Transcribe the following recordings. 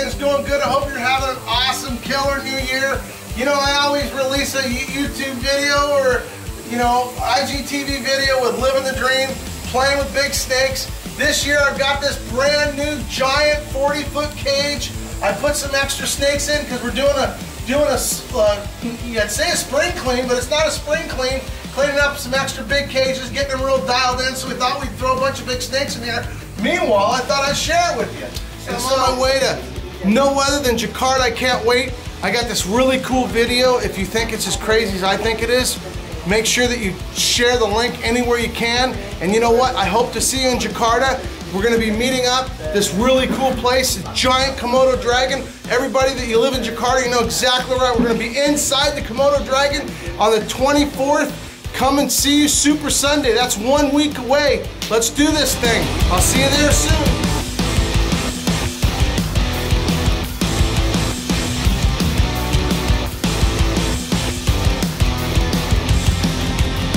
everything's doing good. I hope you're having an awesome killer new year. You know, I always release a YouTube video or, you know, IGTV video with living the dream, playing with big snakes. This year I've got this brand new giant 40-foot cage. I put some extra snakes in because we're I'd say a spring clean, but it's not a spring clean. Cleaning up some extra big cages, getting them real dialed in, so we thought we'd throw a bunch of big snakes in there. Meanwhile, I thought I'd share it with you. So I'm on my way to no other than Jakarta. I can't wait. I got this really cool video. If you think it's as crazy as I think it is, make sure that you share the link anywhere you can. And you know what? I hope to see you in Jakarta. We're going to be meeting up this really cool place, the giant Komodo Dragon. Everybody that you live in Jakarta, you know exactly right. We're going to be inside the Komodo Dragon on the 24th. Come and see you Super Sunday. That's 1 week away. Let's do this thing. I'll see you there soon.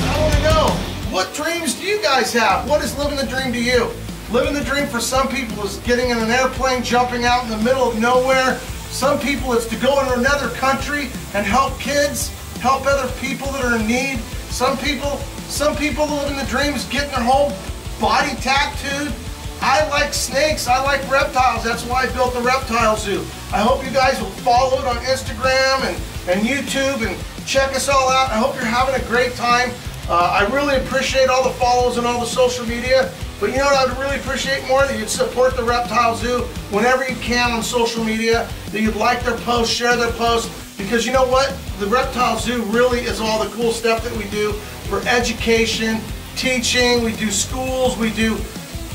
I want to know, what dreams do you guys have? What is living the dream to you? Living the dream for some people is getting in an airplane, jumping out in the middle of nowhere. Some people it's to go into another country and help kids, help other people that are in need. Some people living the dream is getting their whole body tattooed. I like snakes, I like reptiles, that's why I built the reptile zoo. I hope you guys will follow it on Instagram and YouTube and check us all out. I hope you're having a great time. I really appreciate all the follows and all the social media, but you know what I'd really appreciate more? That you'd support the reptile zoo whenever you can on social media, that you'd like their posts, share their posts, because you know what? The reptile zoo really is all the cool stuff that we do for education, teaching, we do schools, we do,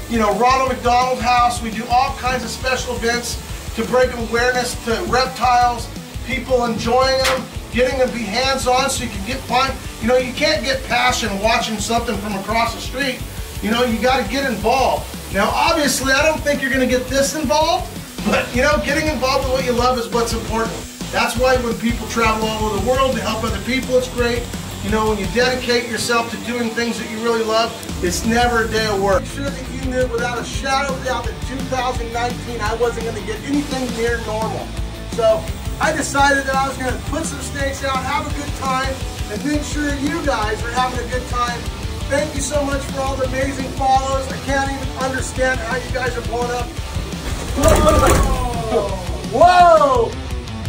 you know, Ronald McDonald House, we do all kinds of special events to bring awareness to reptiles, people enjoying them, getting them to be hands-on so you can get fun. You know, you can't get passion watching something from across the street. You know, you got to get involved. Now, obviously, I don't think you're going to get this involved, but, you know, getting involved with what you love is what's important. That's why when people travel all over the world to help other people, it's great. You know, when you dedicate yourself to doing things that you really love, it's never a day of work. Make sure that you knew without a shadow of a doubt that 2019, I wasn't going to get anything near normal. So I decided that I was going to put some snakes out, have a good time, and make sure you guys are having a good time. Thank you so much for all the amazing follows. I can't even understand how you guys are blowing up. Whoa! Whoa!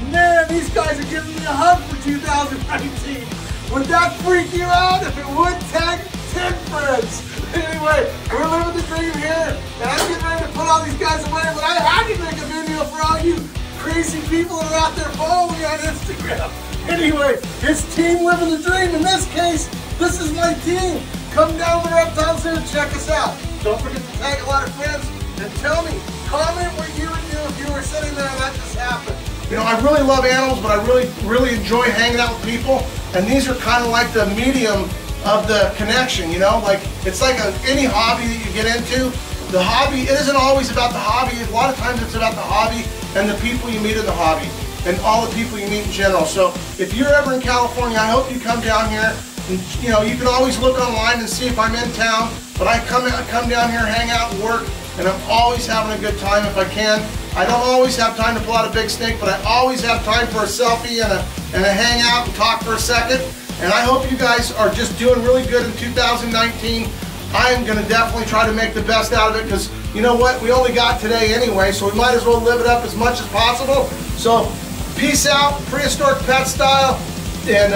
Man, these guys are giving me a hug for 2019. Would that freak you out? If it would, tag 10 friends. Anyway, we're living the dream here, and I'm getting ready to put all these guys away, but I had to make a video for all you crazy people that are out there following me on Instagram. Anyway, it's Team Living the Dream. In this case, this is my team. Come down to the Reptile Zoo and check us out. Don't forget to tag a lot of friends, and tell me, comment what you would do if you were sitting there and let this happen. You know, I really love animals, but I really enjoy hanging out with people. And these are kind of like the medium of the connection, you know? Like, it's like any hobby that you get into. The hobby, it isn't always about the hobby. A lot of times it's about the hobby and the people you meet in the hobby and all the people you meet in general. So if you're ever in California, I hope you come down here. And, you know, you can always look online and see if I'm in town. But I come down here, hang out, work, and I'm always having a good time if I can. I don't always have time to pull out a big snake, but I always have time for a selfie and a hangout and talk for a second. And I hope you guys are just doing really good in 2019. I am going to definitely try to make the best out of it because you know what? We only got today anyway, so we might as well live it up as much as possible. So peace out, Prehistoric Pet Style and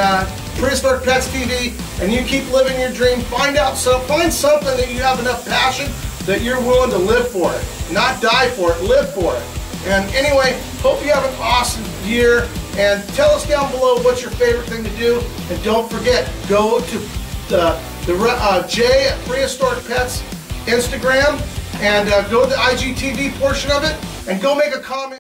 Prehistoric Pets TV. And you keep living your dream. Find something that you have enough passion that you're willing to live for it. Not die for it, live for it. And anyway, hope you have an awesome year. And tell us down below what's your favorite thing to do. And don't forget, go to the Jay Prehistoric Pets Instagram and go to the IGTV portion of it and go make a comment.